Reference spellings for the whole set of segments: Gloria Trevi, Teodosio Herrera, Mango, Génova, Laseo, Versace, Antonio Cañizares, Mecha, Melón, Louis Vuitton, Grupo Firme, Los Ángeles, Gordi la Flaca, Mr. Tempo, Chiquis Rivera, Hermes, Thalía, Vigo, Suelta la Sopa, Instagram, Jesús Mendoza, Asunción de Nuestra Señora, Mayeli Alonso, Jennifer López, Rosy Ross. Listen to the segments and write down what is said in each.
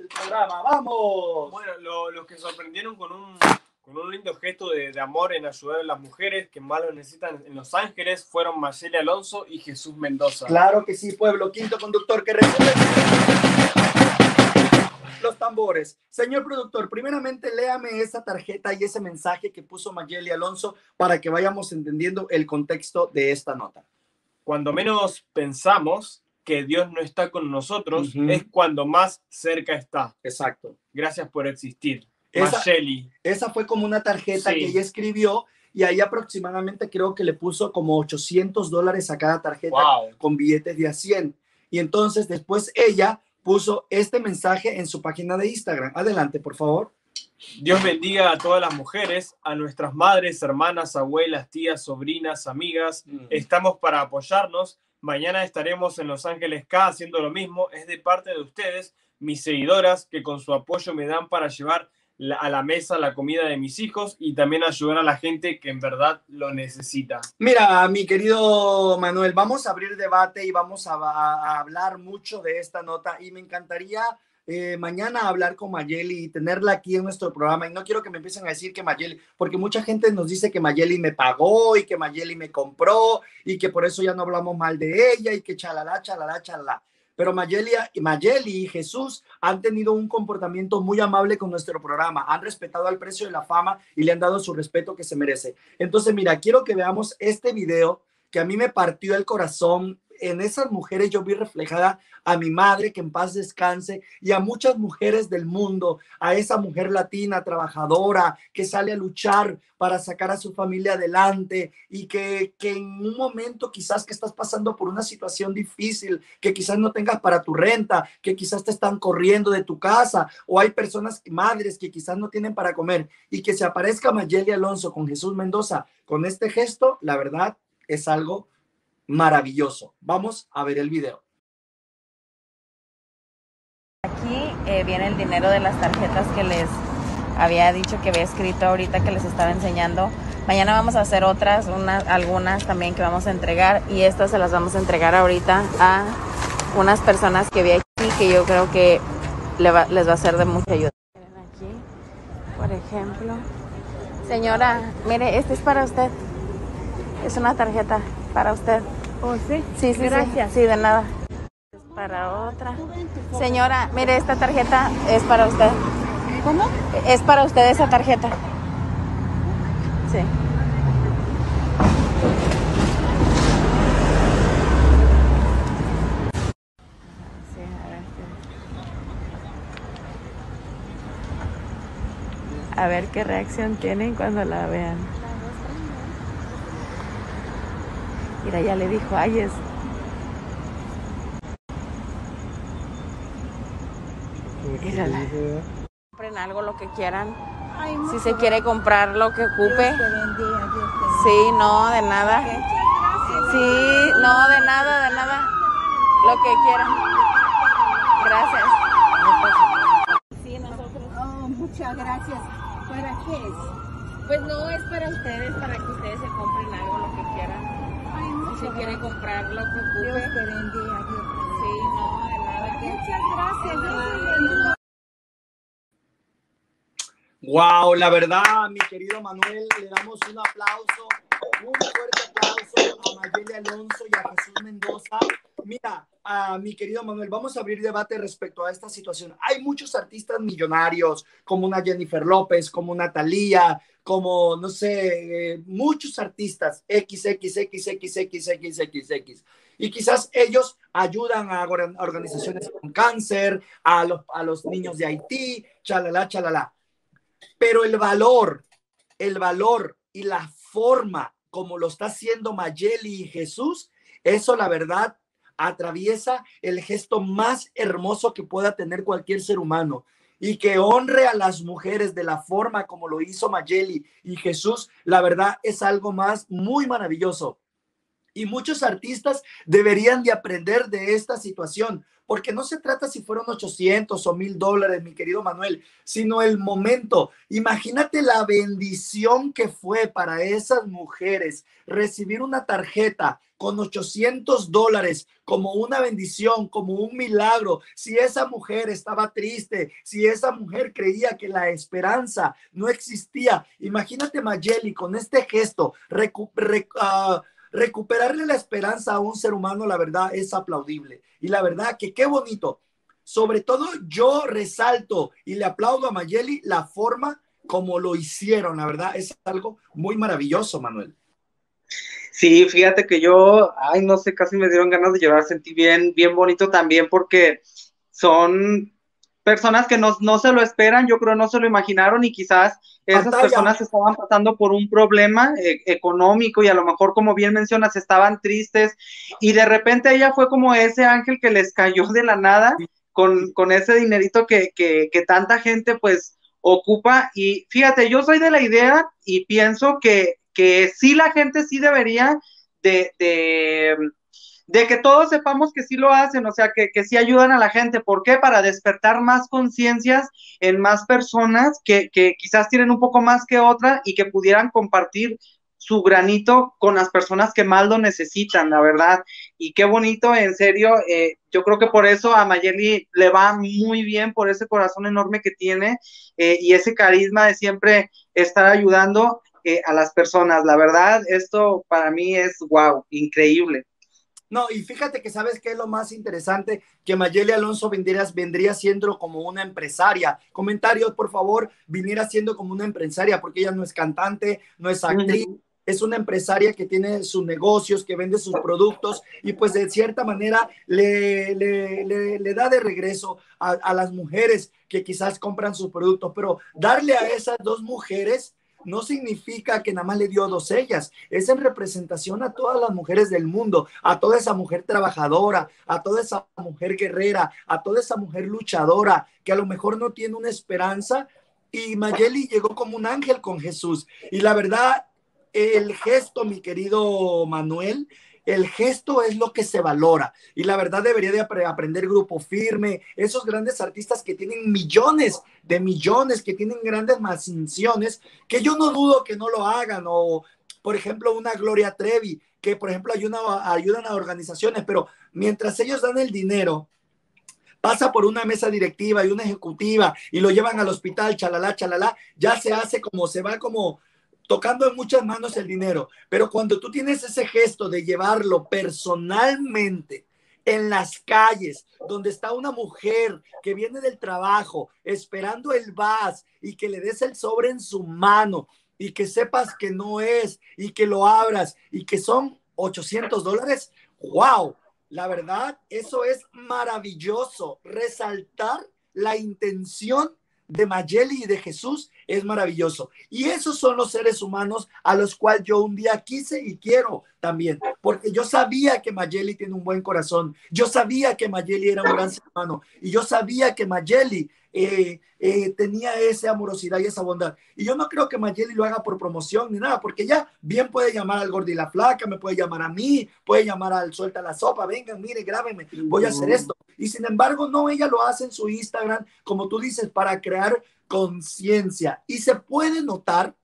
del programa. ¡Vamos! Bueno, los que sorprendieron con un lindo gesto de amor en ayudar a las mujeres que más lo necesitan en Los Ángeles fueron Mayeli Alonso y Jesús Mendoza. Claro que sí, pueblo. Quinto conductor que recibe los tambores. Señor productor, primeramente léame esa tarjeta y ese mensaje que puso Mayeli Alonso para que vayamos entendiendo el contexto de esta nota. Cuando menos pensamos que Dios no está con nosotros, es cuando más cerca está. Exacto. Gracias por existir. Esa fue como una tarjeta que ella escribió y ahí aproximadamente creo que le puso como $800 a cada tarjeta con billetes de a 100. Y entonces después ella puso este mensaje en su página de Instagram. Adelante, por favor. Dios bendiga a todas las mujeres, a nuestras madres, hermanas, abuelas, tías, sobrinas, amigas. Estamos para apoyarnos. Mañana estaremos en Los Ángeles K haciendo lo mismo. Es de parte de ustedes, mis seguidoras, que con su apoyo me dan para llevar a la mesa la comida de mis hijos y también ayudar a la gente que en verdad lo necesita. Mira, mi querido Manuel, vamos a abrir debate y vamos a hablar mucho de esta nota y me encantaría mañana hablar con Mayeli y tenerla aquí en nuestro programa. Y no quiero que me empiecen a decir que Mayeli, porque mucha gente nos dice que Mayeli me pagó y que Mayeli me compró y que por eso ya no hablamos mal de ella y que chalala, chalala, chalala. Pero Mayeli y Jesús han tenido un comportamiento muy amable con nuestro programa. Han respetado al precio de la fama y le han dado su respeto que se merece. Entonces, mira, quiero que veamos este video que a mí me partió el corazón. En esas mujeres yo vi reflejada a mi madre, que en paz descanse, y a muchas mujeres del mundo, a esa mujer latina, trabajadora, que sale a luchar para sacar a su familia adelante y que en un momento quizás que estás pasando por una situación difícil, que quizás no tengas para tu renta, que quizás te están corriendo de tu casa, o hay personas, madres, que quizás no tienen para comer, y que se aparezca Mayeli Alonso con Jesús Mendoza con este gesto, la verdad es algo maravilloso. Vamos a ver el video. Aquí viene el dinero de las tarjetas que les había dicho que había escrito ahorita que les estaba enseñando. Mañana vamos a hacer otras, algunas también que vamos a entregar y estas se las vamos a entregar ahorita a unas personas que vi aquí que yo creo que les va a ser de mucha ayuda. Miren aquí, por ejemplo. Señora, mire, este es para usted. Es una tarjeta para usted. Oh, sí. Sí, sí, gracias. Sí, de nada. Para otra. Señora, mire, esta tarjeta es para usted. ¿Cómo? Es para usted esa tarjeta. Sí. Sí, a ver qué reacción tienen cuando la vean. Mira, ya le dijo, ay, es. Mírala. Compren algo lo que quieran. Ay, si se quiere comprar lo que ocupe. Dios te bendiga. Sí, no, de nada. Sí, no, de nada, de nada. Lo que quieran. Gracias. Sí, nosotros. Oh, muchas gracias. ¿Para qué es? Pues no, es para ustedes, para que ustedes se compren algo lo que quieran. Si quiere comprarlo, que ocupe. Dios te bendiga, Dios te bendiga. Sí, no, de nada. Muchas gracias, Dios te bendiga. Wow, la verdad, mi querido Manuel, le damos un aplauso, un fuerte aplauso a Mayeli Alonso y a Jesús Mendoza. Mira, mi querido Manuel, vamos a abrir debate respecto a esta situación. Hay muchos artistas millonarios, como una Jennifer López, como una Thalía, como, no sé, muchos artistas, XXXXXXXXX. Y quizás ellos ayudan a organizaciones con cáncer, a los niños de Haití, chalala, chalala. Pero el valor y la forma como lo está haciendo Mayeli y Jesús, eso la verdad atraviesa el gesto más hermoso que pueda tener cualquier ser humano y que honre a las mujeres de la forma como lo hizo Mayeli y Jesús, la verdad es algo más muy maravilloso. Y muchos artistas deberían de aprender de esta situación, porque no se trata si fueron 800 o $1000, mi querido Manuel, sino el momento. Imagínate la bendición que fue para esas mujeres recibir una tarjeta con $800 como una bendición, como un milagro. Si esa mujer estaba triste, si esa mujer creía que la esperanza no existía, imagínate, Mayeli, con este gesto, recuperarle la esperanza a un ser humano, la verdad, es aplaudible. Y la verdad que qué bonito. Sobre todo yo resalto y le aplaudo a Mayeli la forma como lo hicieron. La verdad, es algo muy maravilloso, Manuel. Sí, fíjate que yo, ay, no sé, casi me dieron ganas de llorar. Sentí bien bonito también, porque son personas que no se lo esperan, yo creo, no se lo imaginaron, y quizás esas personas estaban pasando por un problema económico, y a lo mejor, como bien mencionas, estaban tristes, y de repente ella fue como ese ángel que les cayó de la nada con ese dinerito que tanta gente pues ocupa. Y fíjate, yo soy de la idea y pienso que sí, la gente sí debería de que todos sepamos que sí lo hacen, o sea, que sí ayudan a la gente. ¿Por qué? Para despertar más conciencias en más personas que quizás tienen un poco más que otra, y que pudieran compartir su granito con las personas que más lo necesitan, la verdad. Y qué bonito, en serio, yo creo que por eso a Mayeli le va muy bien, por ese corazón enorme que tiene, y ese carisma de siempre estar ayudando a las personas. La verdad, esto para mí es wow, increíble. No, y fíjate que, ¿sabes qué es lo más interesante? Que Mayeli Alonso vendría siendo como una empresaria. Comentarios, por favor, viniera siendo como una empresaria, porque ella no es cantante, no es actriz, es una empresaria que tiene sus negocios, que vende sus productos, y pues de cierta manera le da de regreso a las mujeres que quizás compran sus productos. Pero darle a esas dos mujeres no significa que nada más le dio a dos ellas, es en representación a todas las mujeres del mundo, a toda esa mujer trabajadora, a toda esa mujer guerrera, a toda esa mujer luchadora, que a lo mejor no tiene una esperanza, y Mayeli llegó como un ángel con Jesús. Y la verdad, el gesto, mi querido Manuel, el gesto es lo que se valora, y la verdad debería de aprender Grupo Firme, esos grandes artistas que tienen millones, que tienen grandes mansiones, que yo no dudo que no lo hagan, o por ejemplo una Gloria Trevi, que por ejemplo ayudan a organizaciones, pero mientras ellos dan el dinero, pasa por una mesa directiva y una ejecutiva, y lo llevan al hospital, chalala, chalala, ya se hace como, se va como tocando en muchas manos el dinero. Pero cuando tú tienes ese gesto de llevarlo personalmente en las calles, donde está una mujer que viene del trabajo esperando el vas, y que le des el sobre en su mano, y que sepas que no es, y que lo abras, y que son $800, ¡wow! La verdad, eso es maravilloso. Resaltar la intención de Mayeli y de Jesús es maravilloso. Y esos son los seres humanos a los cuales yo un día quise y quiero también, porque yo sabía que Mayeli tiene un buen corazón, yo sabía que Mayeli era un gran ser humano, y yo sabía que Mayeli tenía esa amorosidad y esa bondad. Y yo no creo que Mayeli lo haga por promoción ni nada, porque ya bien puede llamar al Gordi la Flaca, me puede llamar a mí, puede llamar al Suelta la Sopa, vengan, mire, grábenme, voy a hacer esto. Y sin embargo, no, ella lo hace en su Instagram, como tú dices, para crear conciencia. Y se puede notar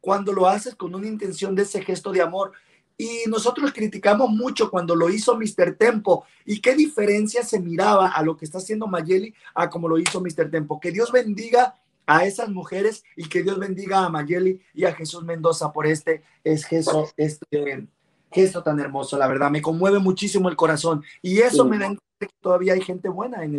cuando lo haces con una intención de ese gesto de amor. Y nosotros criticamos mucho cuando lo hizo Mr. Tempo, y qué diferencia se miraba a lo que está haciendo Mayeli a como lo hizo Mr. Tempo. Que Dios bendiga a esas mujeres, y que Dios bendiga a Mayeli y a Jesús Mendoza por este gesto tan hermoso. La verdad, me conmueve muchísimo el corazón, y eso me da en cuenta que todavía hay gente buena en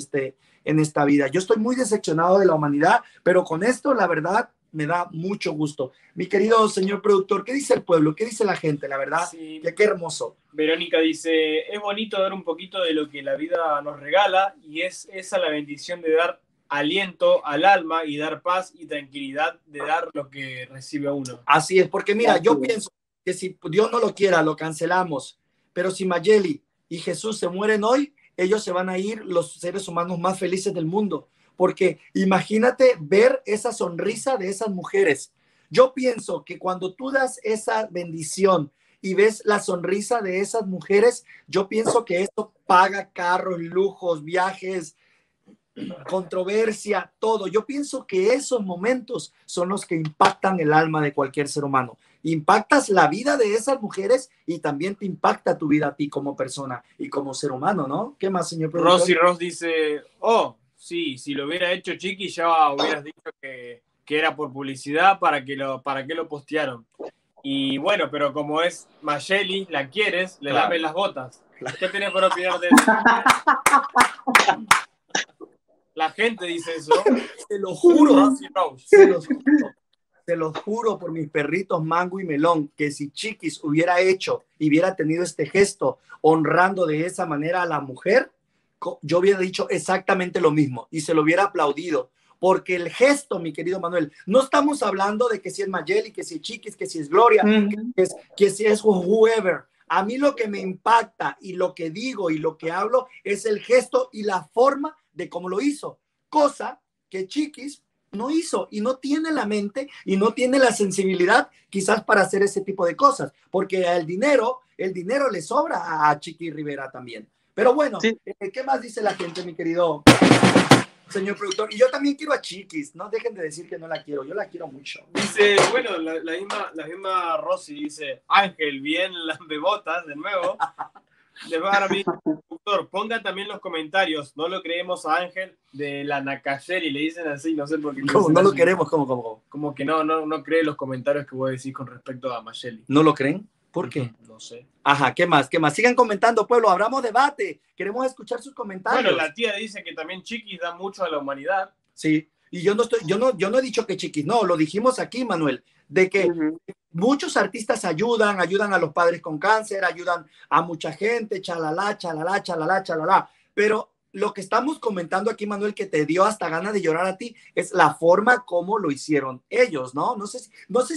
esta vida. Yo estoy muy decepcionado de la humanidad, pero con esto, la verdad, me da mucho gusto. Mi querido señor productor, ¿qué dice el pueblo? ¿Qué dice la gente? La verdad, sí. Qué hermoso. Verónica dice, es bonito dar un poquito de lo que la vida nos regala, y es esa la bendición de dar aliento al alma, y dar paz y tranquilidad de dar lo que recibe uno. Así es, porque mira, yo pienso que si Dios no lo quiera, lo cancelamos, pero si Mayeli y Jesús se mueren hoy, ellos se van a ir, los seres humanos más felices del mundo. Porque imagínate ver esa sonrisa de esas mujeres. Yo pienso que cuando tú das esa bendición y ves la sonrisa de esas mujeres, yo pienso que esto paga carros, lujos, viajes, controversia, todo. Yo pienso que esos momentos son los que impactan el alma de cualquier ser humano. Impactas la vida de esas mujeres y también te impacta tu vida a ti como persona y como ser humano, ¿no? ¿Qué más, señor productor? Rosy Ross dice, oh, sí, si lo hubiera hecho Chiqui ya hubieras dicho que era por publicidad, para que lo postearon. Y bueno, pero como es Mayeli, la quieres, le claro. Laves las botas. Claro. ¿Qué tenés por opinar de eso? La gente dice eso. Se lo juro, Rosy Ross, se los juro. Te lo juro por mis perritos Mango y Melón, que si Chiquis hubiera hecho y hubiera tenido este gesto honrando de esa manera a la mujer, yo hubiera dicho exactamente lo mismo y se lo hubiera aplaudido. Porque el gesto, mi querido Manuel, no estamos hablando de que si es Mayeli, que si es Chiquis, que si es Gloria, que si es whoever. A mí lo que me impacta y lo que digo y lo que hablo es el gesto y la forma de cómo lo hizo. Cosa que Chiquis no hizo y no tiene la mente y no tiene la sensibilidad quizás para hacer ese tipo de cosas, porque el dinero le sobra a Chiquis Rivera también. Pero bueno, sí. ¿Qué más dice la gente, mi querido señor productor? Y yo también quiero a Chiquis, no dejen de decir que no la quiero, yo la quiero mucho. Dice, bueno, la misma Rosy dice, Ángel, bien las bebotas, de nuevo. Les va a dar a mi productor, pongan también los comentarios, no lo creemos a Ángel de la Nakayeli, le dicen así, no sé por qué. ¿Cómo? No lo queremos, ¿cómo? Como que no cree los comentarios que vos decís con respecto a Mayeli. ¿No lo creen? ¿Por qué? No sé. Ajá, ¿qué más? Sigan comentando, pueblo, abramos debate, queremos escuchar sus comentarios. Bueno, la tía dice que también Chiquis da mucho a la humanidad. Sí, y yo no he dicho que Chiquis, no, lo dijimos aquí, Manuel, de que muchos artistas ayudan a los padres con cáncer, ayudan a mucha gente, chalala, chalala, chalala, chalala. Pero lo que estamos comentando aquí, Manuel, que te dio hasta ganas de llorar a ti, es la forma como lo hicieron ellos, ¿no? No sé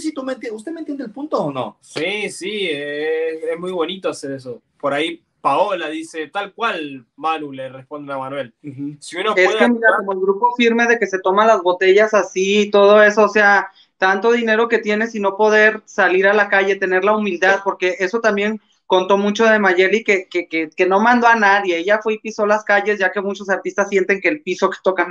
si tú me entiendes. ¿Usted me entiende el punto o no? Sí, es muy bonito hacer eso. Por ahí Paola dice, tal cual, Manu, le responde a Manuel. Si uno es puede... que mira, como el grupo firme de que se toman las botellas así y todo eso, o sea... tanto dinero que tienes y no poder salir a la calle, tener la humildad, porque eso también contó mucho de Mayeli, que no mandó a nadie, ella fue y pisó las calles, ya que muchos artistas sienten que el piso que tocan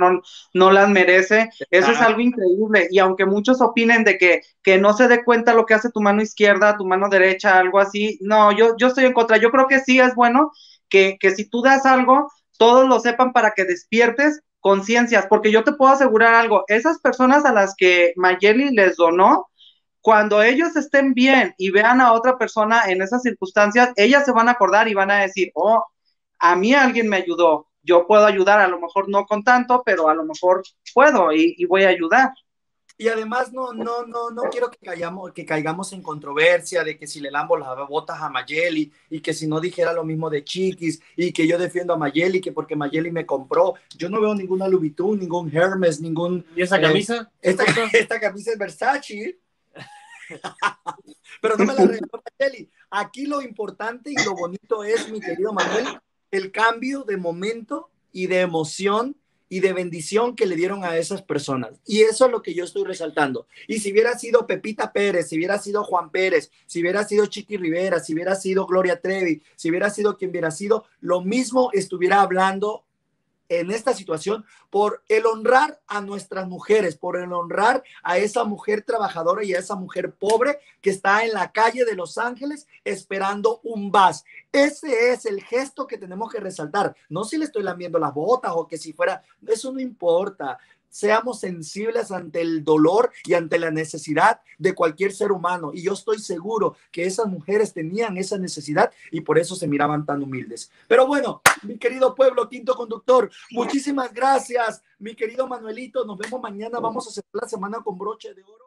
no las merece, eso es algo increíble, y aunque muchos opinen de que no se dé cuenta lo que hace tu mano izquierda, tu mano derecha, algo así, no, yo estoy en contra, yo creo que sí es bueno que si tú das algo, todos lo sepan para que despiertes conciencias, porque yo te puedo asegurar algo, esas personas a las que Mayeli les donó, cuando ellos estén bien y vean a otra persona en esas circunstancias, ellas se van a acordar y van a decir, oh, a mí alguien me ayudó, yo puedo ayudar, a lo mejor no con tanto, pero a lo mejor puedo y voy a ayudar. Y además no quiero que caigamos en controversia de que si le lambo las botas a Mayeli y que si no dijera lo mismo de Chiquis y que yo defiendo a Mayeli, que porque Mayeli me compró. Yo no veo ninguna Louis Vuitton, ningún Hermes, ningún... ¿Y esa camisa? Esta camisa es Versace. Pero no me la regaló Mayeli. Aquí lo importante y lo bonito es, mi querido Manuel, el cambio de momento y de emoción y de bendición que le dieron a esas personas. Y eso es lo que yo estoy resaltando. Y si hubiera sido Pepita Pérez, si hubiera sido Juan Pérez, si hubiera sido Chiquis Rivera, si hubiera sido Gloria Trevi, si hubiera sido quien hubiera sido, lo mismo estuviera hablando en esta situación por el honrar a nuestras mujeres, por el honrar a esa mujer trabajadora y a esa mujer pobre que está en la calle de Los Ángeles esperando un bus. Ese es el gesto que tenemos que resaltar. No si le estoy lamiendo las botas o que si fuera, eso no importa. Seamos sensibles ante el dolor y ante la necesidad de cualquier ser humano. Y yo estoy seguro que esas mujeres tenían esa necesidad y por eso se miraban tan humildes. Pero bueno, mi querido pueblo, quinto conductor, muchísimas gracias. Mi querido Manuelito, nos vemos mañana. Vamos a cerrar la semana con broche de oro.